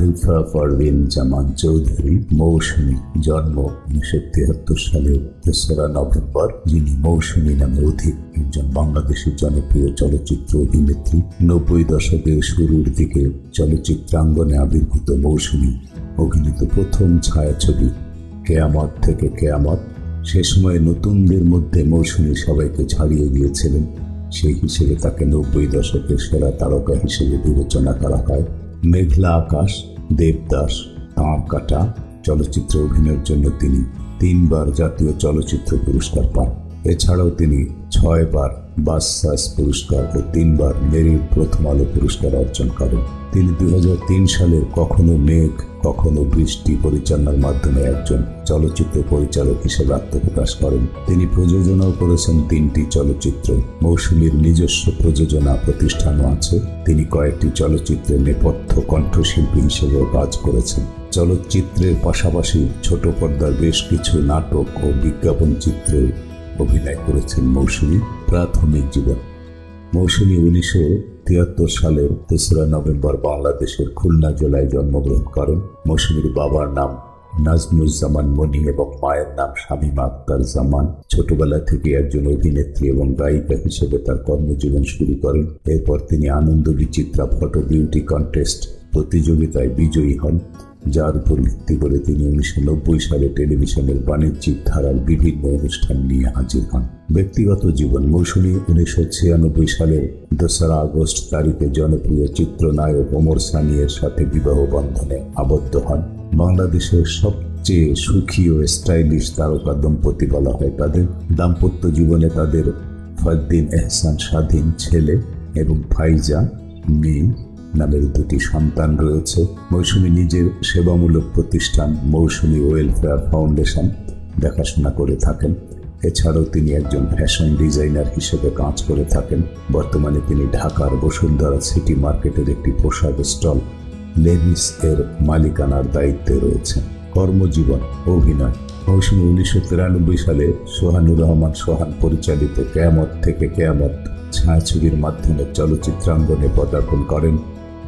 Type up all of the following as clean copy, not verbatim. আরিফা পারভিন জামান চৌধুরী মৌসুমী, জন্ম 1973 সালে 3 নভেম্বর, যিনি মৌসুমী নামে অধিক একজন বাংলাদেশের জনপ্রিয় চলচ্চিত্র অভিনেত্রী। 90-এর শুরুর দিকে চলচ্চিত্রাঙ্গনে আবির্ভূত মৌসুমী অভিনীত প্রথম ছায়াছবি কেয়ামত থেকে কেয়ামত। সে সময়ে নতুনদের মধ্যে মৌসুমী সবাইকে ছাড়িয়ে গিয়েছিলেন, সেই হিসেবে তাকে 90-এর সেরা তারকা হিসেবে বিবেচনা করা হয়। মেঘলা আকাশ, দেবদাস, তাঁর কাটা চলচ্চিত্র অভিনয়ের জন্য তিনি 3 বার জাতীয় চলচ্চিত্র পুরস্কার পান। এছাড়াও তিনি 6 বার বাচসাস পুরস্কার ও 3 বার মেরিল প্রথম আলো পুরস্কার অর্জন করেন। তিনি 2003 সালের কখনো মেঘ কখনো বৃষ্টি পরিচালনার মাধ্যমে একজন চলচ্চিত্র পরিচালক হিসেবে আত্মপ্রকাশ করেন। তিনি প্রযোজনাও করেছেন 3টি চলচ্চিত্র। মৌসুমীর নিজস্ব প্রযোজনা প্রতিষ্ঠানও আছে। তিনি কয়েকটি চলচ্চিত্রের নেপথ্য কণ্ঠশিল্পী হিসেবেও কাজ করেছেন। চলচ্চিত্রের পাশাপাশি ছোট পর্দার বেশ কিছু নাটক ও বিজ্ঞাপন চিত্রে অভিনয় করেছেন মৌসুমী। প্রাথমিক জীবন। মৌসুমী 1973 সালের 3 নভেম্বর বাংলাদেশের খুলনা জেলায় জন্মগ্রহণ করেন। মৌসুমীর বাবার নাম নাজমুজ্জামান মনি এবং মায়ের নাম শামীমা আক্তার জামান। ছোটবেলা থেকে একজন অভিনেত্রী এবং গায়িকা হিসেবে তার কর্মজীবন শুরু করেন। এরপর তিনি Ananda Bichitra photo beauty contest প্রতিযোগিতায় বিজয়ী হন, যার উপর ভিত্তি করে তিনি 1990 সালে টেলিভিশনের বাণিজ্যিক ধারার বিভিন্ন অনুষ্ঠান নিয়ে হাজির হন। ব্যক্তিগত জীবন। মৌসুমী 1996 সালের 2 আগস্ট তারিখে জনপ্রিয় চিত্রনায়ক ওমর সানিয়ের সাথে বিবাহ বন্ধনে আবদ্ধ হন। বাংলাদেশের সবচেয়ে সুখী ও স্টাইলিশ তারকা দম্পতি বলা হয় তাদের। দাম্পত্য জীবনে তাদের ফরদিন এহসান স্বাধীন ছেলে এবং ফাইজা মেয়ে নামের 2টি সন্তান রয়েছে। মৌসুমী নিজের সেবামূলক প্রতিষ্ঠান মৌসুমী ওয়েলফেয়ার ফাউন্ডেশন দেখাশোনা করে থাকেন। এছাড়াও তিনি একজন ফ্যাশন ডিজাইনার হিসেবে কাজ করে থাকেন। বর্তমানে তিনি ঢাকার বসুন্ধরা সিটি মার্কেটের একটি পোশাক স্টল লেভিস এর মালিকানার দায়িত্বে রয়েছেন। কর্মজীবন। অভিনয়। মৌসুমী 1993 সালে সোহানুর রহমান সোহান পরিচালিত কেয়ামত থেকে কেয়ামত ছায়াছবির মাধ্যমে চলচ্চিত্রাঙ্গনে পদার্পণ করেন।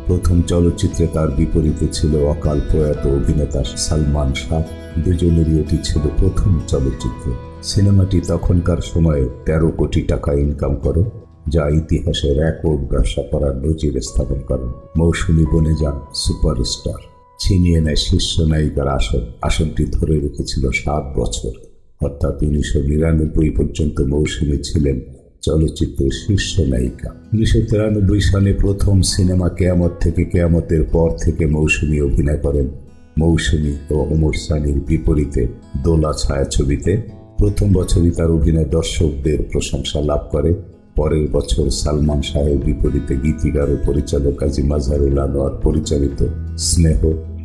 প্রথম চলচ্চিত্রে তার বিপরীতে ছিল অকাল প্রয়াত অভিনেতা সালমান শাহ। দুজনেরই এটি ছিল প্রথম চলচ্চিত্র। সিনেমাটি তখনকার সময়ে 13 কোটি টাকা ইনকাম করে, যা ইতিহাসে রেকর্ড ব্যবসা করার নজির স্থাপন করেন। মৌসুমী বনে যান সুপারস্টার। ছিনিয়ে নেয় শীর্ষ নায়িকার আসন। আসনটি ধরে রেখেছিল 7 বছর, অর্থাৎ 1999 পর্যন্ত মৌসুমী ছিলেন চলচ্চিত্রের শীর্ষ নায়িকা। 1993 সালে প্রথম সিনেমা কেয়ামত থেকে কেয়ামতের পর থেকে মৌসুমী অভিনয় করেন মৌসুমী ও ওমর সানির বিপরীতে দোলা ছায়াছবিতে। প্রথম বছরই তার অভিনয় দর্শকদের প্রশংসা লাভ করে। পরের বছর সালমান শাহের বিপরীতে গীতিকার ও পরিচালক কাজী মাজহারুল আনোয়ার পরিচালিত স্নেহ,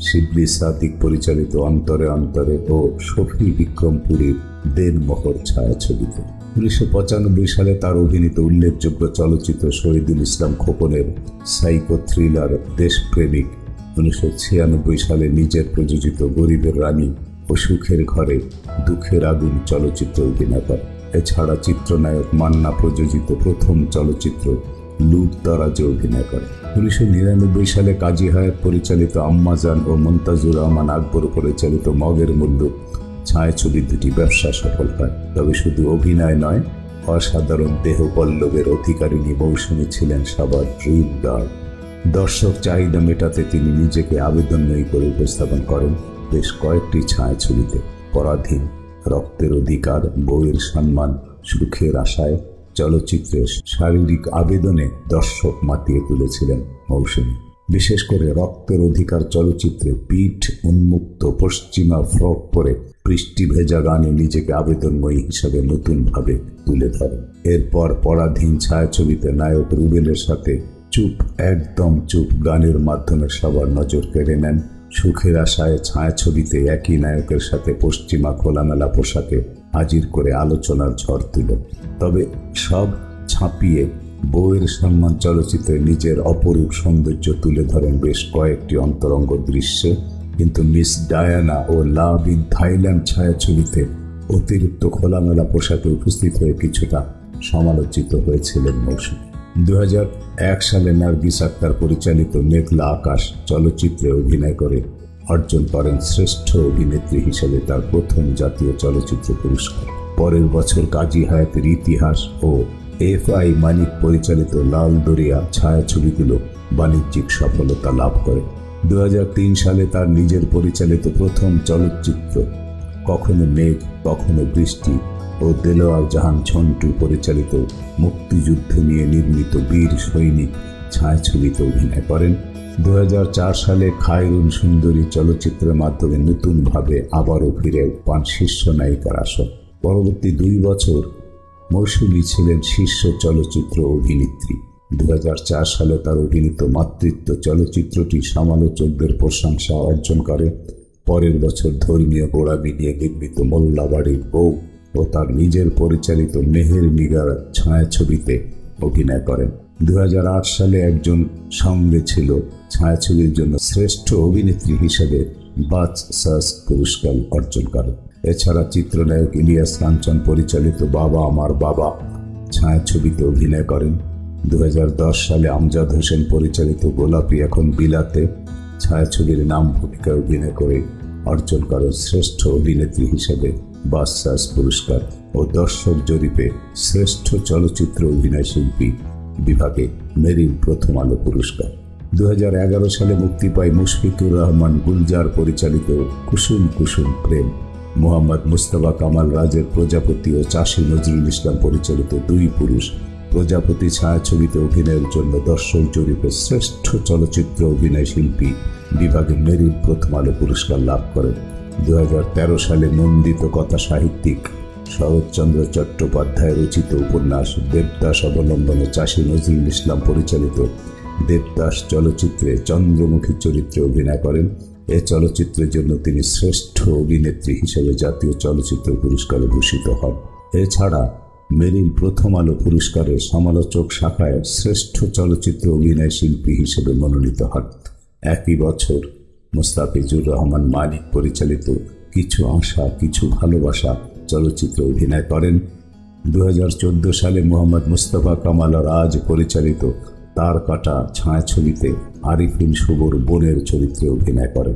শিবলি সাদিক পরিচালিত অন্তরে অন্তরে ও শফি বিক্রমপুরীর দেনমোহর ছায়াছবিতে। 1995 সালে তার অভিনীত উল্লেখযোগ্য চলচ্চিত্র শহীদুল ইসলাম খোকনের সাইকো থ্রিলার দেশপ্রেমিক। 1996 সালে নিজের প্রযোজিত গরিবের রানী ও সুখের ঘরে দুঃখের আগুন চলচ্চিত্র অভিনয় করেন। এছাড়া চিত্রনায়ক মান্না প্রযোজিত প্রথম চলচ্চিত্র লুট তারাজে অভিনয় করেন। 1999 সালে কাজী হায়াত পরিচালিত আম্মাজান ও মুমতাজুর রহমান আকবর পরিচালিত মগের মুল্লুক ছায়াছবি 2টি ব্যবসা সফল হয়। তবে শুধু অভিনয় নয়, অসাধারণ দেহ পল্লবের অধিকারিণী মৌসুমী ছিলেন সবার ড্রিম গার্ল। দর্শক চাহিদা মেটাতে তিনি নিজেকে আবেদনময়ী করে উপস্থাপন করেন বেশ কয়েকটি ছায়াছবিতে। পরাধীন, রক্তের অধিকার, বউয়ের সম্মান, সুখের আশায় চলচ্চিত্রের শারীরিক আবেদনে দর্শক মাতিয়ে তুলেছিলেন মৌসুমী। বিশেষ করে রক্তের অধিকার চলচ্চিত্রে পিঠ উন্মুক্ত পশ্চিমা ফ্রক পরে বৃষ্টি ভেজা গানে নিজেকে আবেদনময়ী হিসাবে নতুনভাবে তুলে ধরেন। এরপর পরাধীন ছায়াছবিতে নায়ক রুবেলের সাথে চুপ একদম চুপ গানের মাধ্যমে সবার নজর কেড়ে নেন। সুখের আশায় ছায়াছবিতে একই নায়কের সাথে পশ্চিমা খোলামেলা পোশাকে হাজির করে আলোচনার ঝড় তুলেন। তবে সব ছাপিয়ে বউয়ের সম্মান চলচ্চিত্রে নিজের অপরূপ সৌন্দর্য তুলে ধরেন বেশ কয়েকটি অন্তরঙ্গ দৃশ্যে। কিন্তু মিস ডায়ানা ও লাভ ইন থাইল্যান্ড ছায়াছবিতে অতিরিক্ত খোলামেলা পোশাকে উপস্থিত হয়ে কিছুটা সমালোচিত হয়েছিলেন মৌসুমী। 2001 সালে নার্গিস আক্তার পরিচালিত মেঘলা আকাশ চলচ্চিত্রে অভিনয় করে অর্জন করেন শ্রেষ্ঠ অভিনেত্রী হিসেবে তার প্রথম জাতীয় চলচ্চিত্র পুরস্কার। পরের বছর কাজী হায়াতের ইতিহাস ও এফআই মানিক পরিচালিত লাল দরিয়া ছায়াছবিগুলো বাণিজ্যিক সফলতা লাভ করে। 2003 সালে তার নিজের পরিচালিত প্রথম চলচ্চিত্র কখনো মেঘ কখনো বৃষ্টি ও দেলোয়ার জাহান ছন্টু পরিচালিত মুক্তিযুদ্ধ নিয়ে নির্মিত বীর সৈনিক ছায়াছবিতে অভিনয় করেন। 2004 সালে খায়রুন সুন্দরী চলচ্চিত্রের মাধ্যমে নতুনভাবে আবারও ফিরে পান শীর্ষ নায়িকার আসন। পরবর্তী 2 বছর মৌসুমী ছিলেন শীর্ষ চলচ্চিত্র অভিনেত্রী। 2004 সালে তার অভিনীত মাতৃত্ব চলচ্চিত্রটি সমালোচকদের প্রশংসা অর্জন করে। পরের বছর ধর্মীয় গোড়ামি নিয়ে নির্মিত মোল্লাবাড়ির বউ ও তার নিজের পরিচালিত মেহের নিগার ছায়াছবিতে অভিনয় করেন। 2008 সালে একজন সঙ্গে ছিল ছায়াছবির জন্য শ্রেষ্ঠ অভিনেত্রী হিসেবে বাচ সাস পুরস্কার অর্জন করেন। এছাড়া চিত্রনায়ক ইলিয়াস কাঞ্চন পরিচালিত বাবা আমার বাবা ছায়াছবিতে অভিনয় করেন। 2010 সালে আমজাদ হোসেন পরিচালিত গোলাপি এখন বিলাতে ছায়াছবির নাম ভূমিকায় অভিনয় করে অর্জন করেন শ্রেষ্ঠ অভিনেত্রী হিসেবে বাচসাস পুরস্কার ও দর্শক জরিপে শ্রেষ্ঠ চলচ্চিত্র অভিনয় শিল্পী বিভাগে মেরিল প্রথম আলো পুরস্কার। 2011 সালে মুক্তি পায় মুশফিকুর রহমান গুলজার পরিচালিত কুসুম কুসুম প্রেম। মোহাম্মদ মুস্তাফা কামাল রাজের প্রজাপতি ও চাষী নজরুল ইসলাম পরিচালিত দুই পুরুষ প্রজাপতি ছায়াছবিতে অভিনয়ের জন্য দর্শক জরিপে শ্রেষ্ঠ চলচ্চিত্র অভিনয় শিল্পী বিভাগে মেরিল প্রথম আলো পুরস্কার লাভ করেন। 2013 সালে নন্দিত কথা সাহিত্যিক শরৎচন্দ্র চট্টোপাধ্যায় রচিত উপন্যাস দেবদাস অবলম্বনে চাষী নজরুল ইসলাম পরিচালিত দেবদাস চলচ্চিত্রে চন্দ্রমুখী চরিত্রে অভিনয় করেন। এ চলচ্চিত্রের জন্য তিনি শ্রেষ্ঠ অভিনেত্রী হিসেবে জাতীয় চলচ্চিত্র পুরস্কারে ভূষিত হন। এছাড়া মেরিল প্রথম আলো পুরস্কারে সমালোচক শাখায় শ্রেষ্ঠ চলচ্চিত্র অভিনয় শিল্পী হিসেবে মনোনীত হন। একই বছর মুস্তাফিজুর রহমান মানিক পরিচালিত কিছু আশা কিছু ভালোবাসা চলচ্চিত্রে অভিনয় করেন। 2014 সালে মোহাম্মদ মুস্তাফা কামাল রাজ পরিচালিত তার কাটা ছায়াছবিতে আরিফিন শুভর বোনের চরিত্রে অভিনয় করেন।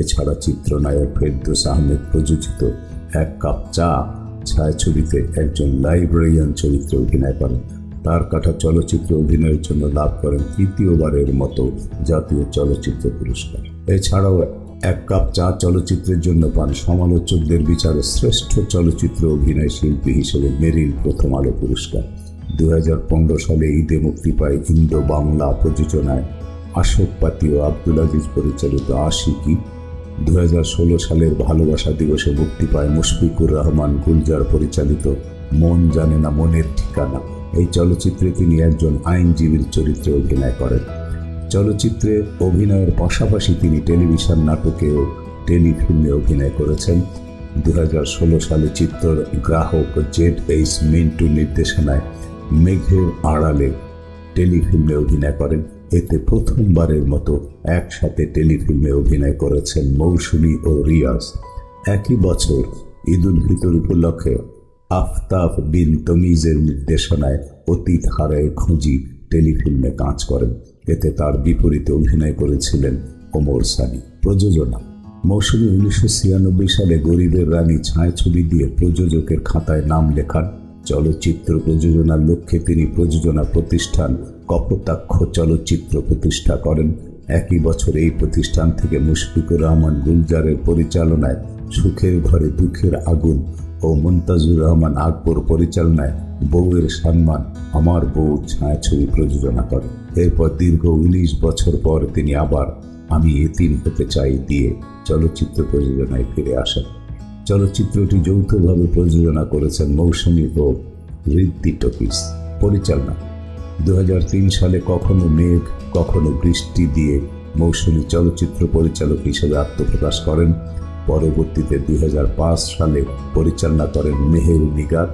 এছাড়া চিত্রনায়ক ফেরদৌস আহমেদ প্রযোজিত এক কাপ চা ছায়াছবিতে একজন লাইব্রেরিয়ান চরিত্রে অভিনয় করেন। তার কাটা চলচ্চিত্রে অভিনয়ের জন্য লাভ করেন তৃতীয়বারের মতো জাতীয় চলচ্চিত্র পুরস্কার। এছাড়াও এক কাপ চা চলচ্চিত্রের জন্য পান সমালোচকদের বিচারে শ্রেষ্ঠ চলচ্চিত্র অভিনয় শিল্পী হিসেবে মেরিল প্রথম আলো পুরস্কার। 2015 সালে ঈদে মুক্তি পায় ইন্দো বাংলা প্রযোজনায় আশোক পাতি ও আব্দুল আজিজ পরিচালিত আশিকি। 2016 সালের ভালোবাসা দিবসে মুক্তি পায় মুশফিকুর রহমান গুলজার পরিচালিত মন জানে না মনের ঠিকানা। এই চলচ্চিত্রে তিনি একজন আইনজীবীর চরিত্রে অভিনয় করেন। চলচ্চিত্রে অভিনয়ের পাশাপাশি তিনি টেলিভিশন নাটকে ও টেলিফিল্মে অভিনয় করেছেন। 2016 সালে চিত্রগ্রাহক জেড এইচ মিন্টু নির্দেশনায় মেঘের আড়ালে টেলিফিল্মে অভিনয় করেন। এতে প্রথমবারের মতো একসাথে টেলিফিল্মে অভিনয় করেছেন মৌসুমী ও রিয়াজ। একই বছর ঈদুল ফিতর উপলক্ষে আফতাব বিন তমিজের নির্দেশনায় অতীত হারায় খুঁজি টেলিফিল্মে কাজ করেন। এতে তার বিপরীতে অভিনয় করেছিলেন ওমর সানি। প্রযোজনা মৌসুমী 1996 সালে গরিবের রানী ছায়াছবি দিয়ে প্রযোজকের খাতায় নাম লেখান। চলচ্চিত্র প্রযোজনার লক্ষ্যে তিনি প্রযোজনা প্রতিষ্ঠান কপোতাক্ষ চলচ্চিত্র প্রতিষ্ঠা করেন। একই বছর এই প্রতিষ্ঠান থেকে মুশফিকুর রহমান গুলজারের পরিচালনায় সুখের ঘরে দুঃখের আগুন ও মুমতাজুর রহমান আকবর পরিচালনায় বউয়ের সম্মান আমার বউ ছায়াছবি প্রযোজনা করেন। এরপর দীর্ঘ 19 বছর পর তিনি আবার আমি এতিম হতে চাই দিয়ে চলচ্চিত্র প্রযোজনায় ফিরে আসেন। চলচ্চিত্রটি যৌথভাবে প্রযোজনা করেছেন মৌসুমী ও ঋদ্ধি টকিস। পরিচালনা 2003 সালে কখনো মেঘ কখনো বৃষ্টি দিয়ে মৌসুমী চলচ্চিত্র পরিচালক হিসেবে আত্মপ্রকাশ করেন। পরবর্তীতে 2005 সালে পরিচালনা করেন মেহের নিগার।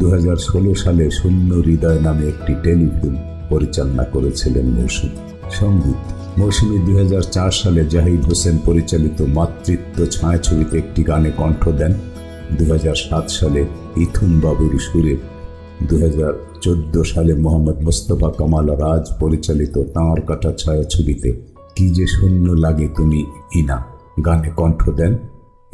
2016 সালে শূন্য হৃদয় নামে একটি টেলিফিল্ম পরিচালনা করেছিলেন মৌসুমী। সঙ্গীত মৌসুমী 2004 সালে জাহিদ হোসেন পরিচালিত মাতৃত্ব ছায়াছবিতে একটি গানে কণ্ঠ দেন। 2007 সালে ইথুম বাবুর সুরে 2000 चौदह साले मोहम्मद मुस्तफा कमाल राज परिचालित ताँर काटा छाया छविते कि जे शून्य लागे तुमी इना गाने कण्ठ दें।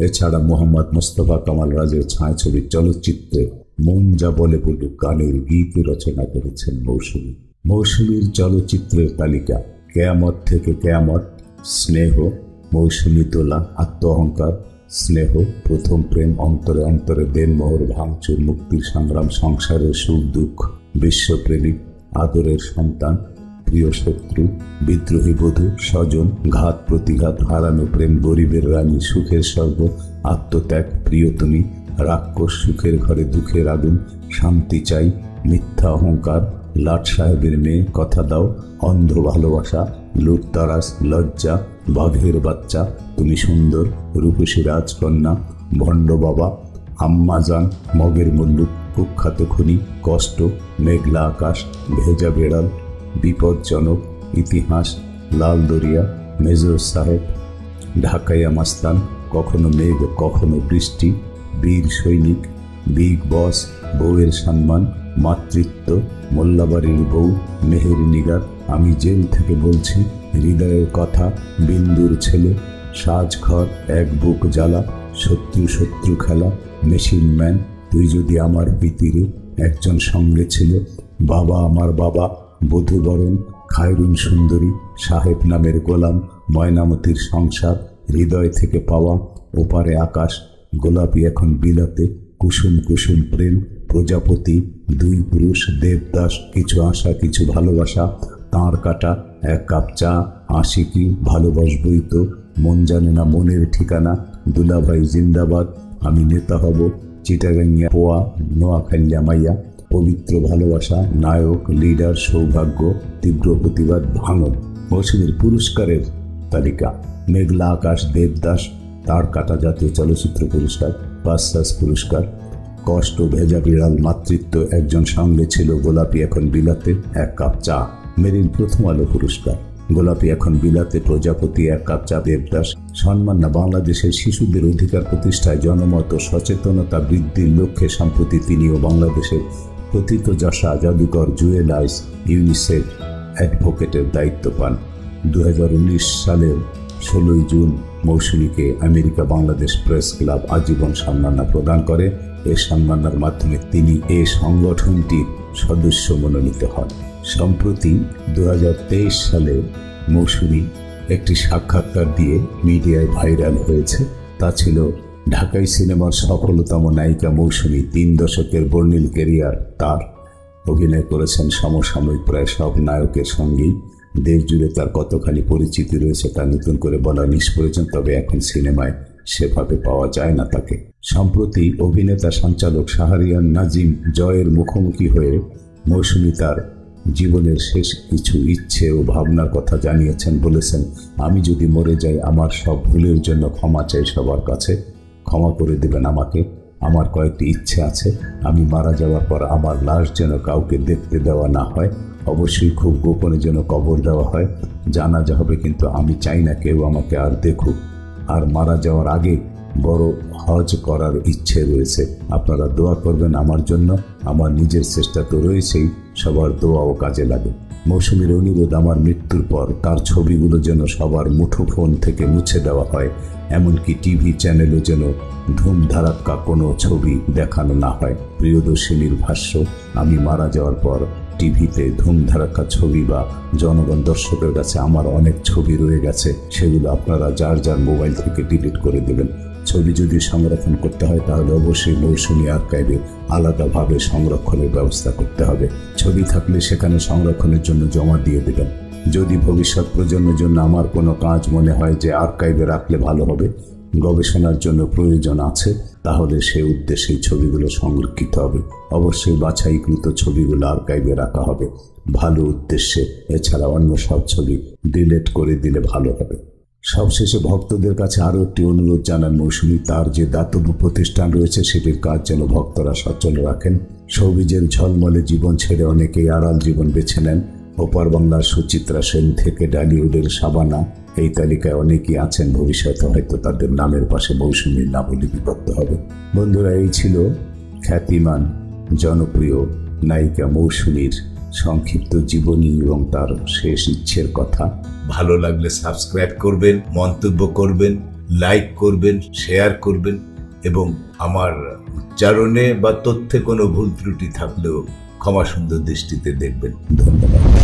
एछाड़ा मोहम्मद मुस्तफा कमाल राजेर छायाछबि चलचित्रे मन जा बोले बुलुक गानेर गीत रचना करेछेन मौसुमी। मौसुमीर चलचित्रेर तालिका केयामत थेके केयामत, स्नेह, मौसुमी तोला, आत्म अहंकार, स्नेह, प्रथम प्रेम, अंतरे अंतरे देन मोहर भांगचुर, मुक्तिर संग्राम, संसारेर सुख दुख, विश्वप्रेमिक, आदरेर सन्तान, प्रिय शत्रु, विद्रोही बधू, सजन, घात प्रतिघात, हारानो प्रेम, गरीबेर रानी, सुखेर स्वर्ग, आत्मत्याग, प्रियतमी, राक्षस, सुखेर घरे दुखेर आगुन, शांति चाई, मिथ्या अहंकार, लाट साहेबेर मेये, कथा दाओ, अंध भालोबासा, लुटतराज, लज्जा, बाघेर बाच्चा, तुमी सुंदर, रूपसी राजकन्या, भण्ड बाबा, आम्मा जान, मगेर मुल्लुक, कुख्यात खुनी, कष्ट, मेघला आकाश, भेजा बेड़ाल, विपदजनक, इतिहास, लाल दरिया, मेजर साहेब, ढाकाया मस्तान, कखनो मेघ कखनो बृष्टि, वीर सैनिक, बिग बस, बौर सम्मान, मातृत्व, मोल्लाबाड़ीर बौ, मेहर निगार, आमी जेल थेके बोलछी, हृदयेर कथा, बिंदुर छेले, साजघर, एक बुक जला, शत्रु शत्रु खेला, मेशिन मैन, तुई जदि आमार भीतरे एकजन संगे छिलो, बाबा आमार बाबा, बधूबरण, खायरुन सुंदरी, साहेब नामेर गोलाम, मयनामतिर संसार, हृदय थेके पावा, ओपारे आकाश, गोलापी एखन बिलाते, कुसुम कुसुम प्रेम, प्रजापति, दुई पुरुष, देवदास, किछु आशा किछु भालोबासा, तार काटा, एक कप चा, आशिकी, भालोबासबोई तो, मन जाने ना मनेर ठिकाना, दुलाभाई जिंदाबाद, आमी नेता हब, चिटागांगिया पोआ, नोआखालिया माइया, पवित्र भालोबासा, नायक, लीडर, सौभाग्य, तीव्र प्रतिवाद, भांगन। मौसुमीर पुरस्कारेर तालिका मेघला आकाश, देवदास, तार काटा जातीय चलचित्र पुरस्कार, बाससास पुरस्कार, कष्ट, भेजा बिड़ाल, मातृत्व, एकजन संगे छिलो, गोलापी एखन बिलाते, एक कप चा, मेरिल प्रथम आलो पुरस्कार, गोलापी एखन बिलाते, प्रजापति, एक कप चा, देवदास। सम्मानना बांग्लादेशेर शिशुदेर अधिकार प्रतिष्ठाय जनमत सचेतनता बृद्धिर लक्ष्ये सम्प्रति तिनि ओ बांग्लादेशेर কথিত যশা জাদুঘর জুয়েলাইস ইউনিসেফ অ্যাডভোকেটের দায়িত্ব পান। 2019 সালের 16 জুন মৌসুমীকে আমেরিকা বাংলাদেশ প্রেস ক্লাব আজীবন সম্মাননা প্রদান করে। এই সম্মাননার মাধ্যমে তিনি এই সংগঠনটির সদস্য মনোনীত হন। সম্প্রতি 2023 সালে মৌসুমী একটি সাক্ষাৎকার দিয়ে মিডিয়ায় ভাইরাল হয়েছে। তা ছিল ঢাকাই সিনেমার সফলতম নায়িকা মৌসুমী। 3 দশকের বর্ণিল ক্যারিয়ার তার। অভিনয় করেছেন সমসাময়িক প্রায় সব নায়কের সঙ্গেই। দেশজুড়ে তার কতখানি পরিচিতি রয়েছে তা নতুন করে বলা নিষ্প্রয়োজন, তবে এখন সিনেমায় সেভাবে পাওয়া যায় না তাকে। সম্প্রতি অভিনেতা সঞ্চালক শাহরিয়ার নাজিম জয়ের মুখোমুখি হয়ে মৌসুমী তার জীবনের শেষ কিছু ইচ্ছে ও ভাবনার কথা জানিয়েছেন। বলেছেন, আমি যদি মরে যাই আমার সব ভুলের জন্য ক্ষমা চাই সবার কাছে, ক্ষমা করে দেবেন আমাকে। আমার কয়েকটি ইচ্ছে আছে, আমি মারা যাওয়ার পর আমার লাশ যেন কাউকে দেখতে দেওয়া না হয়, অবশ্যই খুব গোপনে যেন কবর দেওয়া হয়, জানাজা হবে কিন্তু আমি চাই না কেউ আমাকে আর দেখুক। আর মারা যাওয়ার আগে বড় হজ করার ইচ্ছে রয়েছে। আপনারা দোয়া করবেন আমার জন্য, আমার নিজের চেষ্টা তো রয়েছেই, সবার দোয়াও কাজে লাগে। মৌসুমীর অনুরোধ, আমার মৃত্যুর পর তার ছবিগুলো যেন সবার মুঠোফোন থেকে মুছে দেওয়া হয়, এমনকি টিভি চ্যানেলও যেন ধুমধারাক্কা কোনো ছবি দেখানো না হয়। প্রিয়দর্শিনীর ভাষ্য, আমি মারা যাওয়ার পর টিভিতে ধুমধারাক্কা ছবি বা জনগণ দর্শকের কাছে আমার অনেক ছবি রয়ে গেছে, সেগুলো আপনারা যার যার মোবাইল থেকে ডিলিট করে দেবেন। ছবি যদি সংরক্ষণ করতে হয় তাহলে অবশ্যই মৌসুমী আর্কাইভে আলাদাভাবে সংরক্ষণের ব্যবস্থা করতে হবে। ছবি থাকলে সেখানে সংরক্ষণের জন্য জমা দিয়ে দেবেন। যদি ভবিষ্যৎ প্রজন্মের জন্য আমার কোনো কাজ মনে হয় যে আর্কাইভে রাখলে ভালো হবে, গবেষণার জন্য প্রয়োজন আছে, তাহলে সেই উদ্দেশ্যে ছবিগুলো সংরক্ষিত হবে। অবশ্যই বাছাইকৃত ছবিগুলো আর্কাইভে রাখা হবে ভালো উদ্দেশ্যে, এছাড়া অন্য সব ছবি ডিলিট করে দিলে ভালো হবে। সবশেষে ভক্তদের কাছে আরও একটি অনুরোধ জানান মৌসুমী, তার যে দাতব্য প্রতিষ্ঠান রয়েছে সেটির কাজ যেন ভক্তরা সচল রাখেন। সৌভিজের ঝলমলে জীবন ছেড়ে অনেকেই আড়াল জীবন বেছে নেন। ওপার বাংলার সুচিত্রা সেন থেকে ডালিউডের শাবানা, এই তালিকায় অনেকেই আছেন, ভবিষ্যতে হয়তো তাদের নামের পাশে মৌসুমীর নামও লিপিবদ্ধ হবে। বন্ধুরা, এই ছিল খ্যাতিমান, জনপ্রিয়, नायिका मौसुमीर संक्षिप्त जीवनी और तार शेष इच्छेर कथा। भालो लागले सबस्क्राइब करबेन, मंतब्य करबेन, लाइक करबेन, शेयर करबेन এবং আমার উচ্চারণে বা তথ্যে কোনো ভুল ত্রুটি থাকলেও ক্ষমা সুন্দর দৃষ্টিতে দেখবেন। ধন্যবাদ।